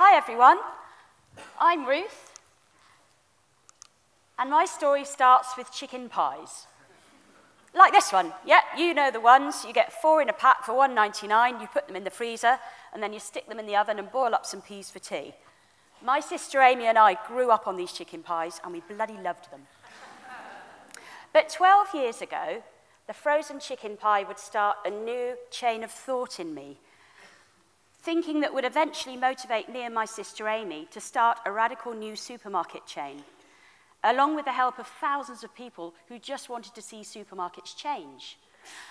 Hi everyone, I'm Ruth, and my story starts with chicken pies. Like this one, yeah, you know the ones. You get 4 in a pack for $1.99, you put them in the freezer, and then you stick them in the oven and boil up some peas for tea. My sister Amy and I grew up on these chicken pies, and we bloody loved them. But 12 years ago, the frozen chicken pie would start a new chain of thought in me, thinking that would eventually motivate me and my sister Amy to start a radical new supermarket chain, along with the help of thousands of people who just wanted to see supermarkets change.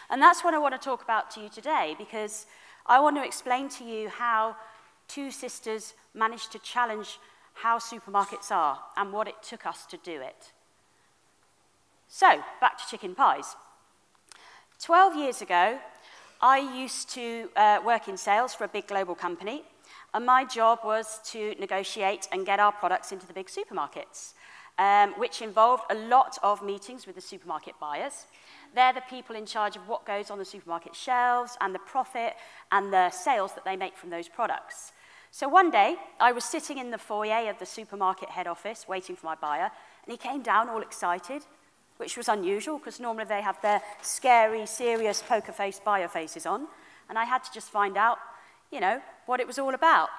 And that's what I want to talk about to you today, because I want to explain to you how two sisters managed to challenge how supermarkets are and what it took us to do it. So, back to chicken pies. 12 years ago, I used to work in sales for a big global company, and my job was to negotiate and get our products into the big supermarkets, which involved a lot of meetings with the supermarket buyers. They're the people in charge of what goes on the supermarket shelves and the profit and the sales that they make from those products. So one day, I was sitting in the foyer of the supermarket head office waiting for my buyer, and he came down all excited, which was unusual, because normally they have their scary, serious poker face buyer faces on, and I had to just find out, you know, what it was all about.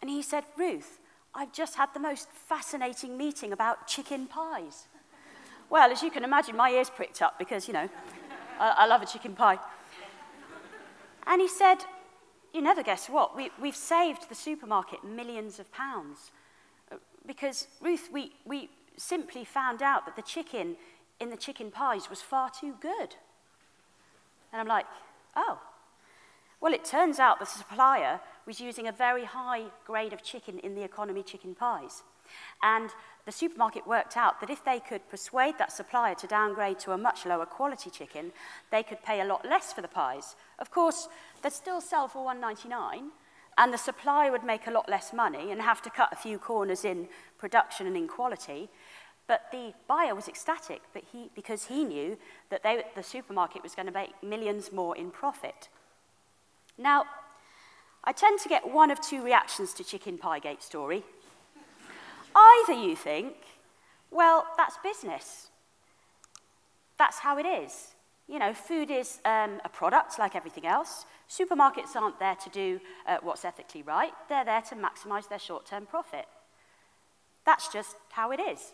And he said, "Ruth, I've just had the most fascinating meeting about chicken pies." Well, as you can imagine, my ears pricked up, because, you know, I love a chicken pie. And he said, "You never guess what, we've saved the supermarket millions of pounds, because, Ruth, we simply found out that the chicken in the chicken pies was far too good." And I'm like, "Oh." Well, it turns out the supplier was using a very high grade of chicken in the economy chicken pies. And the supermarket worked out that if they could persuade that supplier to downgrade to a much lower quality chicken, they could pay a lot less for the pies. Of course, they'd still sell for $1.99, and the supplier would make a lot less money and have to cut a few corners in production and in quality. But the buyer was ecstatic because he knew that the supermarket was going to make millions more in profit. Now, I tend to get one of two reactions to Chicken Piegate story. Either you think, well, that's business. That's how it is. You know, food is a product like everything else. Supermarkets aren't there to do what's ethically right. They're there to maximize their short-term profit. That's just how it is.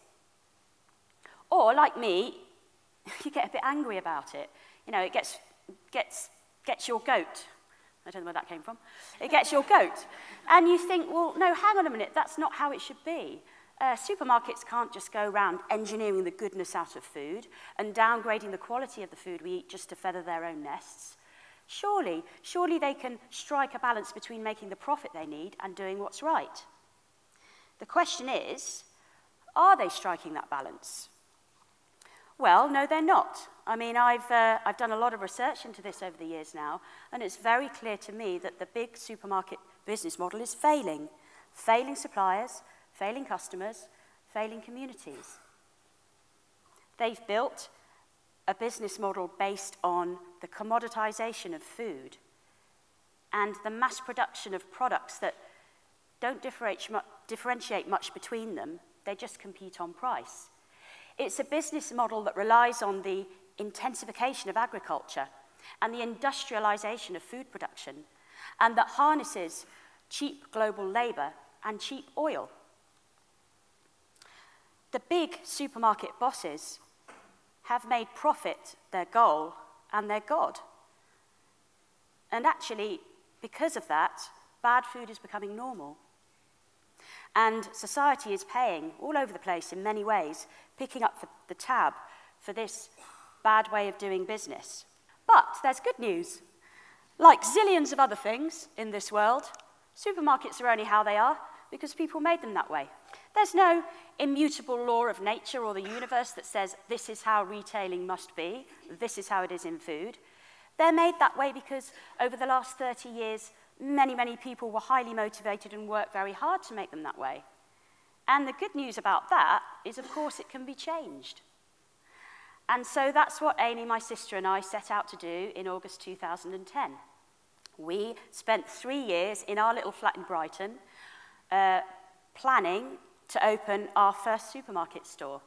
Or, like me, you get a bit angry about it. You know, it gets your goat. I don't know where that came from. It gets your goat. And you think, well, no, hang on a minute, that's not how it should be. Supermarkets can't just go around engineering the goodness out of food and downgrading the quality of the food we eat just to feather their own nests. Surely they can strike a balance between making the profit they need and doing what's right. The question is, are they striking that balance? Well, no, they're not. I mean, I've done a lot of research into this over the years now, and it's very clear to me that the big supermarket business model is failing. Failing suppliers, failing customers, failing communities. They've built a business model based on the commoditization of food and the mass production of products that don't differentiate much between them. They just compete on price. It's a business model that relies on the intensification of agriculture and the industrialization of food production, and that harnesses cheap global labor and cheap oil. The big supermarket bosses have made profit their goal and their god. And actually, because of that, bad food is becoming normal. And society is paying all over the place in many ways, picking up the tab for this bad way of doing business. But there's good news. Like zillions of other things in this world, supermarkets are only how they are because people made them that way. There's no immutable law of nature or the universe that says this is how retailing must be, this is how it is in food. They're made that way because over the last 30 years, many, many people were highly motivated and worked very hard to make them that way. And the good news about that is, of course, it can be changed. And so that's what Amy, my sister, and I set out to do in August 2010. We spent 3 years in our little flat in Brighton, planning to open our first supermarket store.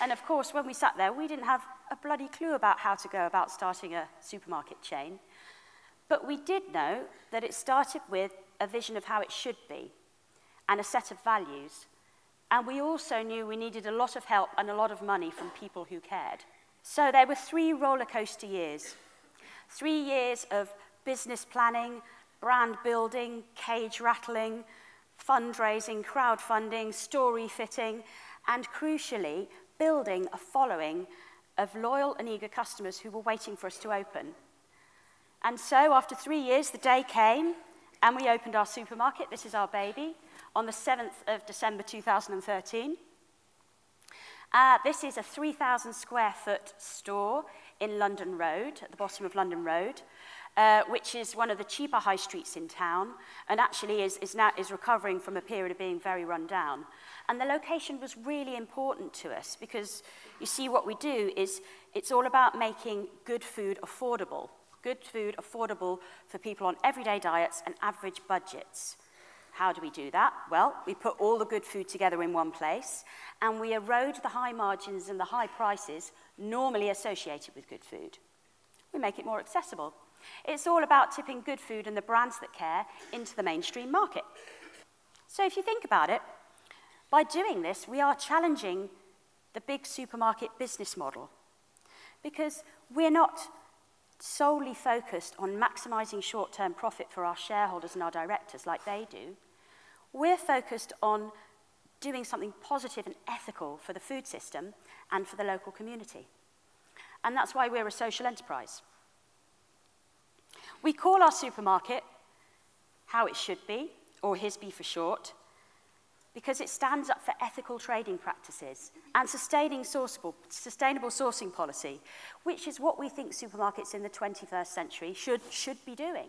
And of course, when we sat there, we didn't have a bloody clue about how to go about starting a supermarket chain. But we did know that it started with a vision of how it should be and a set of values. And we also knew we needed a lot of help and a lot of money from people who cared. So there were 3 roller coaster years. 3 years of business planning, brand building, cage rattling, fundraising, crowdfunding, story fitting, and crucially, building a following of loyal and eager customers who were waiting for us to open. And so after 3 years, the day came and we opened our supermarket. This is our baby, on the 7th of December 2013. This is a 3,000 square foot store in London Road, at the bottom of London Road, which is one of the cheaper high streets in town, and actually is now recovering from a period of being very run down. And the location was really important to us because, you see, what we do is it's all about making good food affordable for people on everyday diets and average budgets. How do we do that? Well, we put all the good food together in one place, and we erode the high margins and the high prices normally associated with good food. We make it more accessible. It's all about tipping good food and the brands that care into the mainstream market. So if you think about it, by doing this, we are challenging the big supermarket business model, because we're not solely focused on maximizing short-term profit for our shareholders and our directors like they do. We're focused on doing something positive and ethical for the food system and for the local community. And that's why we're a social enterprise. We call our supermarket How It Should Be, or hiSbe for short, because it stands up for ethical trading practices and sustainable sourcing policy, which is what we think supermarkets in the 21st century should be doing.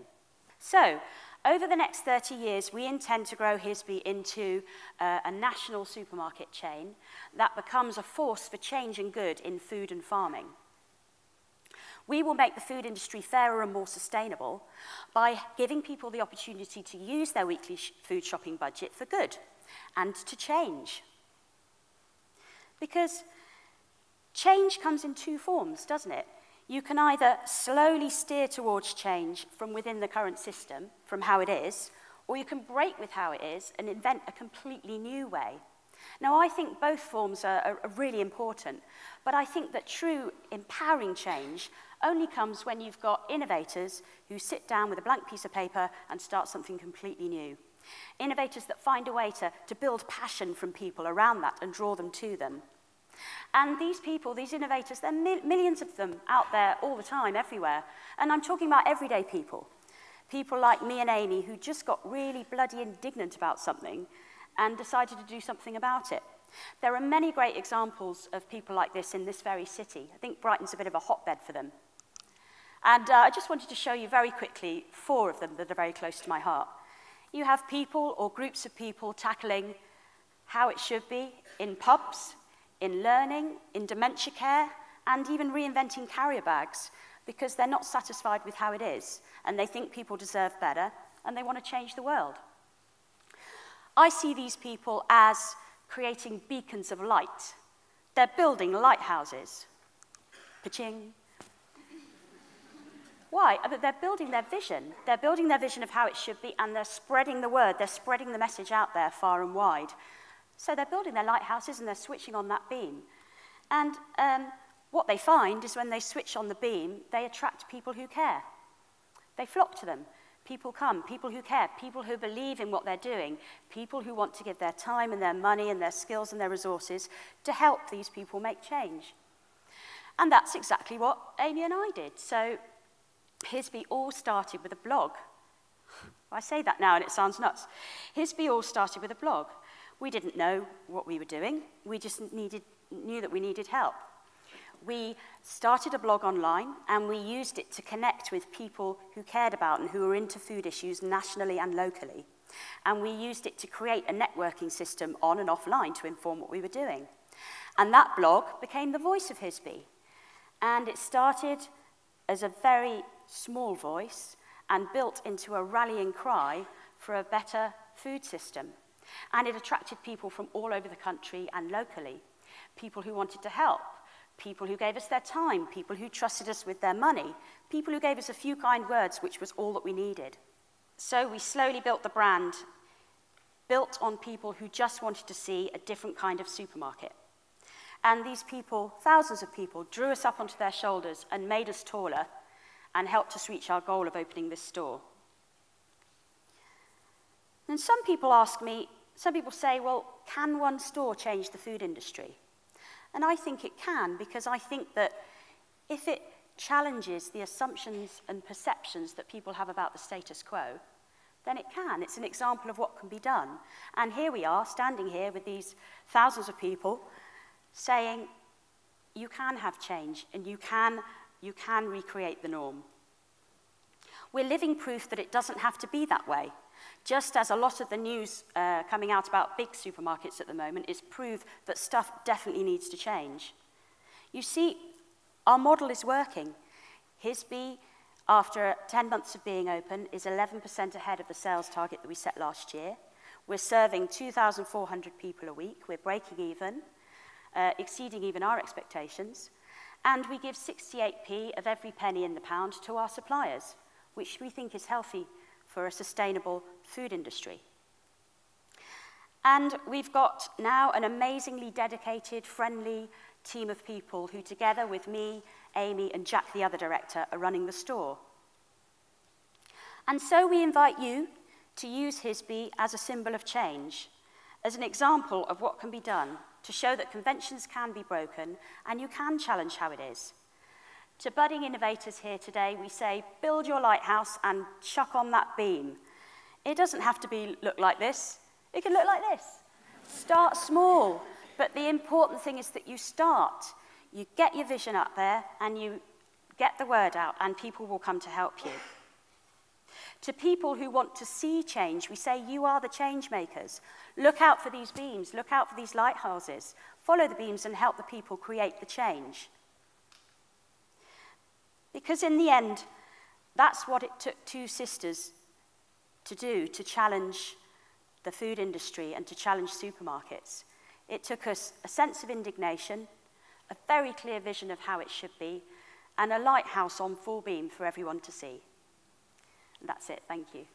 So, over the next 30 years, we intend to grow hiSbe into a national supermarket chain that becomes a force for change and good in food and farming. We will make the food industry fairer and more sustainable by giving people the opportunity to use their weekly food shopping budget for good and to change. Because change comes in 2 forms, doesn't it? You can either slowly steer towards change from within the current system, from how it is, or you can break with how it is and invent a completely new way. Now, I think both forms are really important, but I think that true empowering change only comes when you've got innovators who sit down with a blank piece of paper and start something completely new. Innovators that find a way to build passion from people around that and draw them to them. And these people, these innovators, there are millions of them out there all the time, everywhere. And I'm talking about everyday people. People like me and Amy who just got really bloody indignant about something and decided to do something about it. There are many great examples of people like this in this very city. I think Brighton's a bit of a hotbed for them. And I just wanted to show you very quickly 4 of them that are very close to my heart. You have people or groups of people tackling how it should be in pubs, in learning, in dementia care, and even reinventing carrier bags because they're not satisfied with how it is and they think people deserve better and they want to change the world. I see these people as creating beacons of light. They're building lighthouses. Pa-ching. Why? They're building their vision. They're building their vision of how it should be, and they're spreading the word. They're spreading the message out there far and wide. So they're building their lighthouses, and they're switching on that beam. And what they find is when they switch on the beam, they attract people who care. They flock to them. People come, people who care, people who believe in what they're doing, people who want to give their time and their money and their skills and their resources to help these people make change. And that's exactly what Amy and I did. So hiSbe all started with a blog. I say that now and it sounds nuts. hiSbe all started with a blog. We didn't know what we were doing. We just knew that we needed help. We started a blog online and we used it to connect with people who cared about and who were into food issues nationally and locally. And we used it to create a networking system on and offline to inform what we were doing. And that blog became the voice of hiSbe. And it started as a very small voice and built into a rallying cry for a better food system. And it attracted people from all over the country and locally, people who wanted to help, people who gave us their time, people who trusted us with their money, people who gave us a few kind words, which was all that we needed. So we slowly built the brand, built on people who just wanted to see a different kind of supermarket. And these people, thousands of people, drew us up onto their shoulders and made us taller and helped us reach our goal of opening this store. And some people ask me, some people say, well, can one store change the food industry? And I think it can, because I think that if it challenges the assumptions and perceptions that people have about the status quo, then it can. It's an example of what can be done. And here we are, standing here with these thousands of people, saying you can have change and you can recreate the norm. We're living proof that it doesn't have to be that way. Just as a lot of the news coming out about big supermarkets at the moment is proof that stuff definitely needs to change. You see, our model is working. hiSbe, after 10 months of being open, is 11% ahead of the sales target that we set last year. We're serving 2,400 people a week. We're breaking even, exceeding even our expectations. And we give 68p of every penny in the pound to our suppliers, which we think is healthy for a sustainable food industry. And we've got now an amazingly dedicated, friendly team of people who, together with me, Amy, and Jack, the other director, are running the store. And so we invite you to use hiSbe as a symbol of change, as an example of what can be done to show that conventions can be broken and you can challenge how it is. To budding innovators here today, we say, build your lighthouse and chuck on that beam. It doesn't have to look like this. It can look like this. Start small, but the important thing is that you start. You get your vision up there and you get the word out and people will come to help you. To people who want to see change, we say, you are the change makers. Look out for these beams, look out for these lighthouses. Follow the beams and help the people create the change. Because in the end, that's what it took two sisters to do, to challenge the food industry and to challenge supermarkets. It took us a sense of indignation, a very clear vision of how it should be, and a lighthouse on full beam for everyone to see. And that's it. Thank you.